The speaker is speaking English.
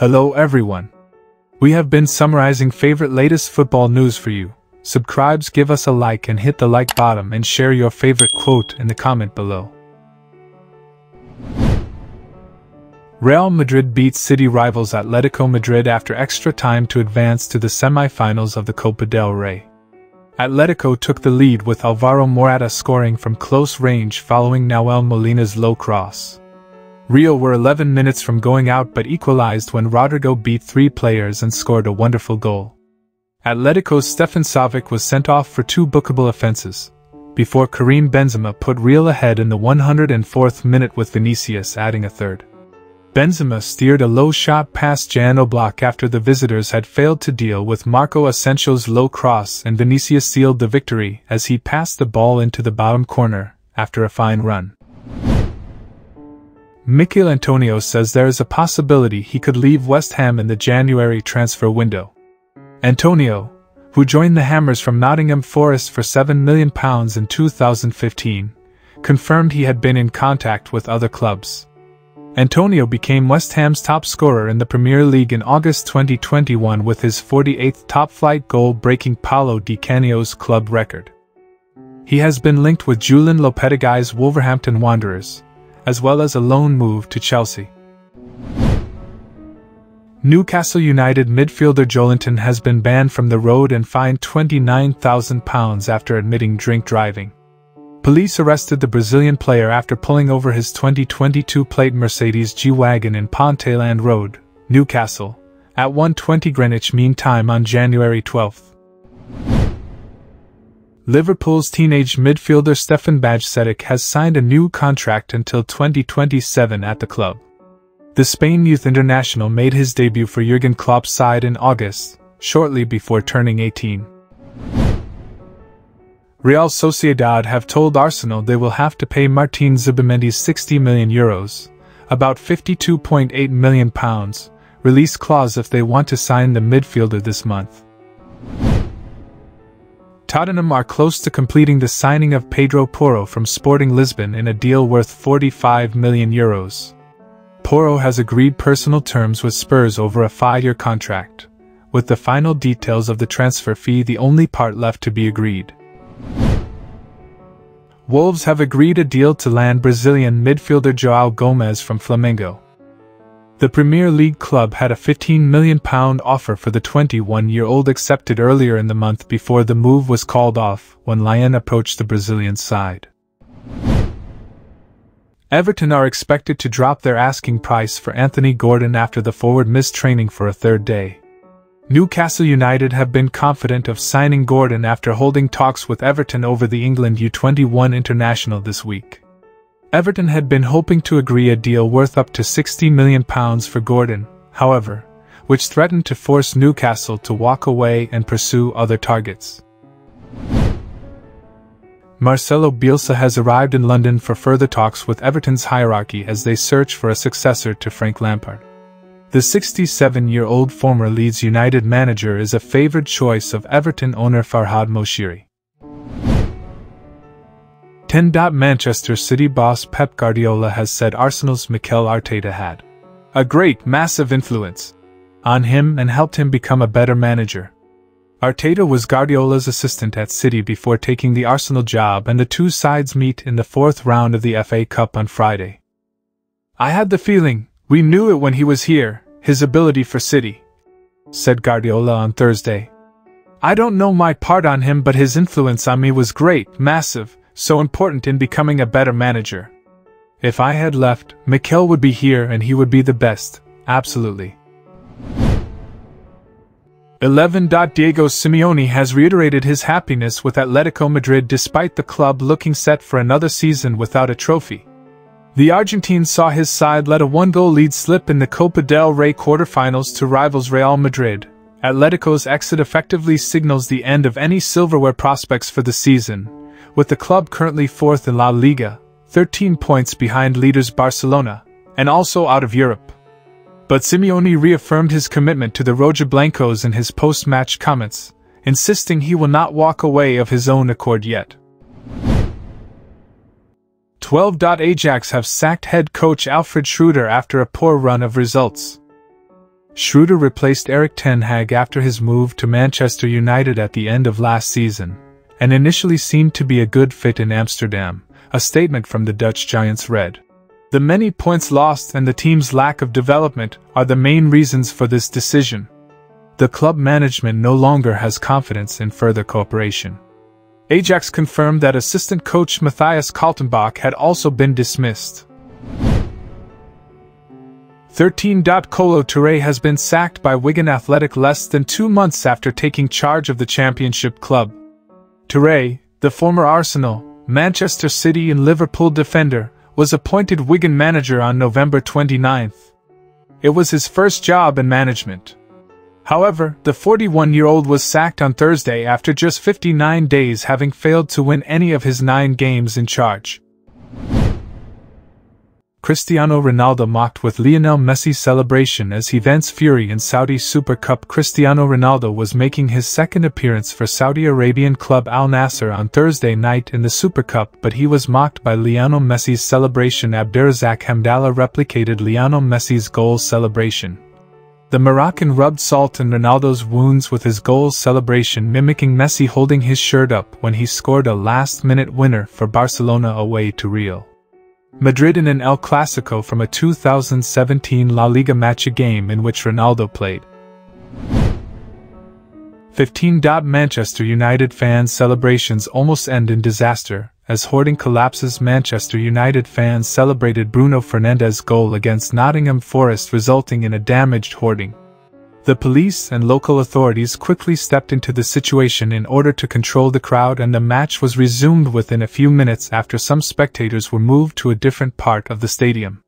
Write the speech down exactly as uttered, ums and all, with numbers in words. Hello everyone. We have been summarizing favorite latest football news for you. Subscribes, give us a like and hit the like button and share your favorite quote in the comment below. Real Madrid beats city rivals Atletico Madrid after extra time to advance to the semi-finals of the Copa del Rey. Atletico took the lead with Alvaro Morata scoring from close range following Nahuel Molina's low cross. Real were eleven minutes from going out but equalized when Rodrigo beat three players and scored a wonderful goal. Atletico's Stefan Savic was sent off for two bookable offences, before Karim Benzema put Real ahead in the one hundred fourth minute with Vinicius adding a third. Benzema steered a low shot past Jan Oblak after the visitors had failed to deal with Marco Asensio's low cross, and Vinicius sealed the victory as he passed the ball into the bottom corner, after a fine run. Michail Antonio says there is a possibility he could leave West Ham in the January transfer window. Antonio, who joined the Hammers from Nottingham Forest for seven million pounds in two thousand fifteen, confirmed he had been in contact with other clubs. Antonio became West Ham's top scorer in the Premier League in August twenty twenty-one with his forty-eighth top-flight goal, breaking Paulo Di Canio's club record. He has been linked with Julen Lopetegui's Wolverhampton Wanderers, as well as a loan move to Chelsea. Newcastle United midfielder Joelinton has been banned from the road and fined twenty-nine thousand pounds after admitting drink driving. Police arrested the Brazilian player after pulling over his twenty twenty-two plate Mercedes G-Wagon in Ponteland Road, Newcastle, at one twenty Greenwich Mean Time on January twelfth. Liverpool's teenage midfielder Stefan Bajcetic has signed a new contract until twenty twenty-seven at the club. The Spain youth international made his debut for Jurgen Klopp's side in August, shortly before turning eighteen. Real Sociedad have told Arsenal they will have to pay Martin Zubimendi's sixty million euros, about fifty-two point eight million pounds, release clause if they want to sign the midfielder this month. Tottenham are close to completing the signing of Pedro Porro from Sporting Lisbon in a deal worth forty-five million euros. Porro has agreed personal terms with Spurs over a five-year contract, with the final details of the transfer fee the only part left to be agreed. Wolves have agreed a deal to land Brazilian midfielder Joao Gomes from Flamengo. The Premier League club had a fifteen million pounds offer for the twenty-one-year-old accepted earlier in the month before the move was called off when Lyon approached the Brazilian side. Everton are expected to drop their asking price for Anthony Gordon after the forward missed training for a third day. Newcastle United have been confident of signing Gordon after holding talks with Everton over the England U twenty-one international this week. Everton had been hoping to agree a deal worth up to sixty million pounds for Gordon, however, which threatened to force Newcastle to walk away and pursue other targets. Marcelo Bielsa has arrived in London for further talks with Everton's hierarchy as they search for a successor to Frank Lampard. The sixty-seven-year-old former Leeds United manager is a favoured choice of Everton owner Farhad Moshiri. ten. Manchester City boss Pep Guardiola has said Arsenal's Mikel Arteta had a great, massive influence on him and helped him become a better manager. Arteta was Guardiola's assistant at City before taking the Arsenal job, and the two sides meet in the fourth round of the F A Cup on Friday. "I had the feeling, we knew it when he was here, his ability for City," said Guardiola on Thursday. "I don't know my part on him, but his influence on me was great, massive, so important in becoming a better manager. If I had left, Mikel would be here and he would be the best, absolutely." eleven. Diego Simeone has reiterated his happiness with Atletico Madrid despite the club looking set for another season without a trophy. The Argentine saw his side let a one-goal lead slip in the Copa del Rey quarterfinals to rivals Real Madrid. Atletico's exit effectively signals the end of any silverware prospects for the season, with the club currently fourth in LaLiga, thirteen points behind leaders Barcelona, and also out of Europe. But Simeone reaffirmed his commitment to the Rojiblancos in his post-match comments, insisting he will not walk away of his own accord yet. twelve. Ajax have sacked head coach Alfred Schreuder after a poor run of results. Schreuder replaced Erik ten Hag after his move to Manchester United at the end of last season, and initially seemed to be a good fit in Amsterdam, a statement from the Dutch giants read. The many points lost and the team's lack of development are the main reasons for this decision. The club management no longer has confidence in further cooperation. Ajax confirmed that assistant coach Matthias Kaltenbach had also been dismissed. thirteen. Kolo Toure has been sacked by Wigan Athletic less than two months after taking charge of the championship club. Toure, the former Arsenal, Manchester City and Liverpool defender, was appointed Wigan manager on November twenty-ninth. It was his first job in management. However, the forty-one-year-old was sacked on Thursday after just fifty-nine days having failed to win any of his nine games in charge. Cristiano Ronaldo mocked with Lionel Messi's celebration as he vents fury in Saudi Super Cup. Cristiano Ronaldo was making his second appearance for Saudi Arabian club Al Nassr on Thursday night in the Super Cup, but he was mocked by Lionel Messi's celebration. Abderrazak Hamdallah replicated Lionel Messi's goal celebration. The Moroccan rubbed salt in Ronaldo's wounds with his goal celebration, mimicking Messi holding his shirt up when he scored a last-minute winner for Barcelona away to Real Madrid in an El Clasico from a two thousand seventeen LaLiga match, a game in which Ronaldo played. fifteen. Manchester United fans' celebrations almost end in disaster as hoarding collapses. Manchester United fans celebrated Bruno Fernandes' goal against Nottingham Forest, resulting in a damaged hoarding. The police and local authorities quickly stepped into the situation in order to control the crowd, and the match was resumed within a few minutes after some spectators were moved to a different part of the stadium.